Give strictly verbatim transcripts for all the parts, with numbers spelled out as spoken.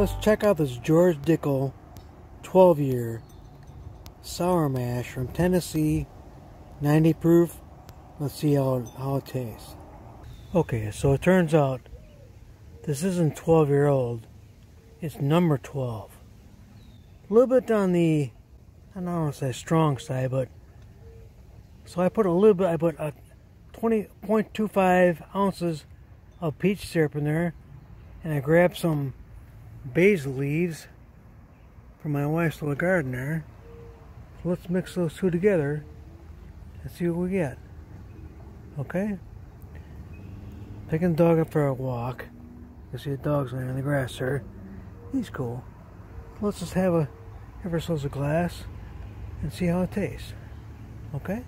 Let's check out this George Dickel twelve year sour mash from Tennessee, ninety proof. Let's see how, how it tastes. Okay, so it turns out this isn't twelve year old, it's number twelve. A little bit on the, I don't want to say strong side, but so I put a little bit, I put a twenty point two five ounces of peach syrup in there, and I grabbed some basil leaves from my wife's little garden there. So let's mix those two together and see what we get. Okay? Picking the dog up for a walk. You see the dog's laying on the grass there. He's cool. Let's just have a ever so little glass and see how it tastes. Okay?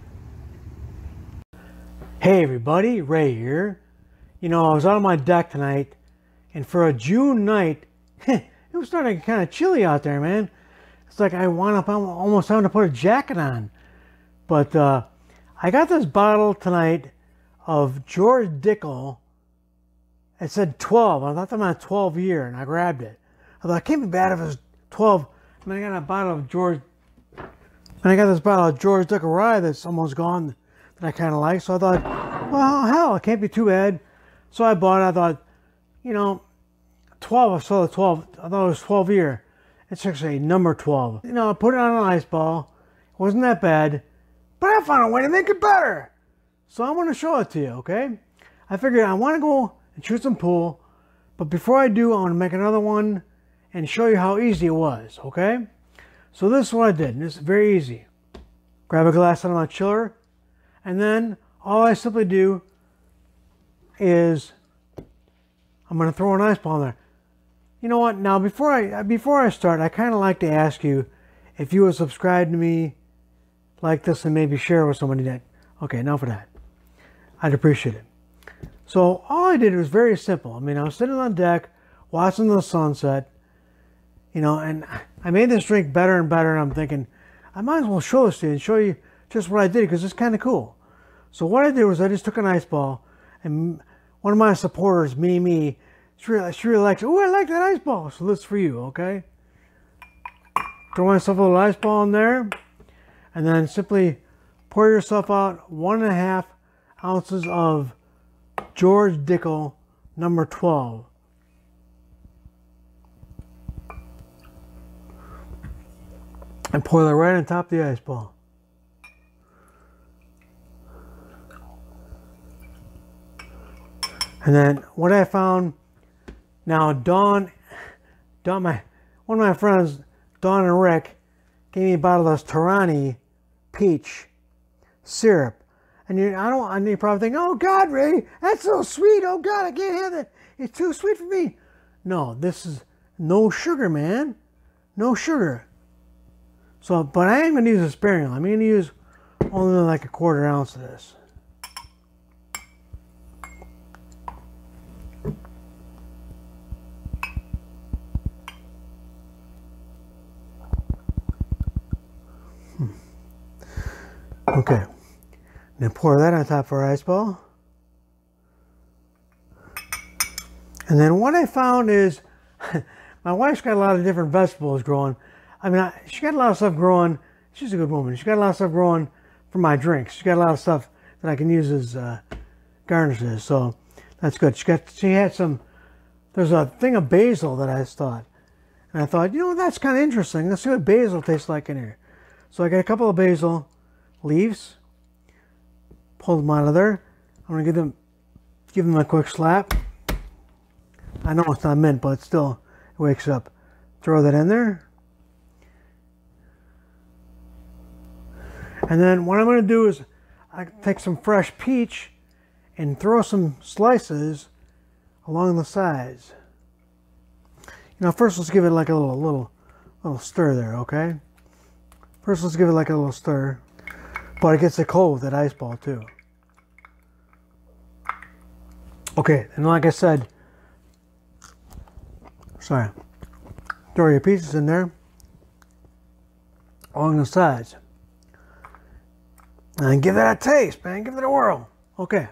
Hey everybody, Ray here. You know, I was out on my deck tonight, and for a June night, it was starting to get kind of chilly out there, man. It's like I wound up almost having to put a jacket on. But uh, I got this bottle tonight of George Dickel. It said twelve. I thought they meant twelve year, and I grabbed it. I thought it can't be bad if it's twelve. And I got a bottle of George. And I got this bottle of George Dickel rye that's almost gone that I kind of like. So I thought, well, hell, it can't be too bad. So I bought it. I thought, you know, twelve. I saw the twelve. I thought it was twelve year. It's actually number twelve. You know, I put it on an ice ball. It wasn't that bad, but I found a way to make it better. So I'm going to show it to you, okay? I figured I want to go and shoot some pool, but before I do, I want to make another one and show you how easy it was, okay? So this is what I did, and it's very easy. Grab a glass out of my chiller, and then all I simply do is I'm going to throw an ice ball in there. You know what? Now, before I before I start, I kind of like to ask you if you would subscribe to me, like this, and maybe share with somebody that. Okay, now for that, I'd appreciate it. So all I did was very simple. I mean, I was sitting on deck, watching the sunset, you know, and I made this drink better and better. And I'm thinking, I might as well show this to you and show you just what I did because it's kind of cool. So what I did was I just took an ice ball, and one of my supporters, Mimi, me. She really, she really likes it. Oh, I like that ice ball. So this is for you, okay? Throw myself a little ice ball in there. And then simply pour yourself out one and a half ounces of George Dickel number twelve. And pour that right on top of the ice ball. And then what I found... Now, Dawn, Dawn, my one of my friends, Dawn and Rick, gave me a bottle of this Torani peach syrup, and you, I don't. And you probably think, "Oh God, Ray, that's so sweet! Oh God, I can't have that. It's too sweet for me." No, this is no sugar, man, no sugar. So, but I am gonna use this sparingly. I'm gonna use only like a quarter ounce of this. Okay, now pour that on top of our ice ball. And then what I found is, my wife's got a lot of different vegetables growing. I mean, I, she got a lot of stuff growing. She's a good woman. She got a lot of stuff growing for my drinks. She got a lot of stuff that I can use as uh, garnishes. So that's good. She got. She had some. There's a thing of basil that I thought, and I thought, you know, that's kind of interesting. Let's see what basil tastes like in here. So I got a couple of basil leaves, pull them out of there. I'm gonna give them give them a quick slap. I know it's not mint, but it still wakes up. Throw that in there. And then what I'm gonna do is I take some fresh peach and throw some slices along the sides. You know, first let's give it like a little little little stir there, okay? First let's give it like a little stir. But it gets it cold with that ice ball too. Okay, and like I said, sorry, throw your pieces in there along the sides. And give that a taste, man. Give it a whirl. Okay.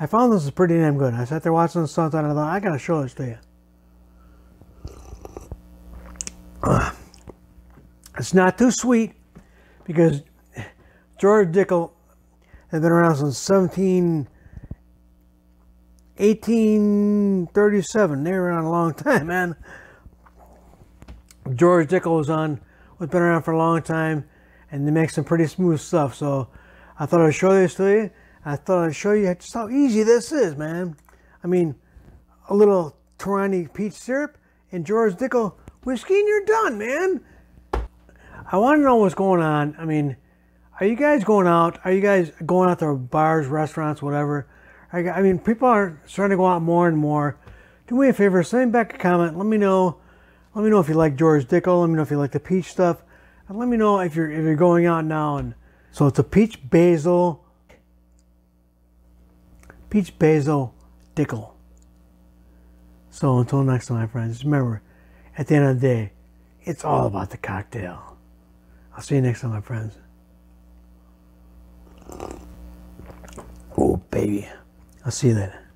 I found this is pretty damn good. I sat there watching the sunset and I thought, I gotta show this to you. It's not too sweet, because George Dickel had been around since eighteen thirty-seven. They were around a long time, man. George Dickel was on, was been around for a long time, and they make some pretty smooth stuff. So I thought I'd show this to you. I thought I'd show you just how easy this is, man. I mean, a little Torani peach syrup and George Dickel whiskey, and you're done, man. I want to know what's going on. I mean, are you guys going out? Are you guys going out to bars, restaurants, whatever? I mean, people are starting to go out more and more. Do me a favor, send me back a comment. Let me know. Let me know if you like George Dickel. Let me know if you like the peach stuff. And let me know if you're if you're going out now. And so it's a peach basil, peach basil Dickel. So until next time, my friends, just remember, at the end of the day, it's all about the cocktail. I'll see you next time, my friends. Oh, baby. I'll see you later.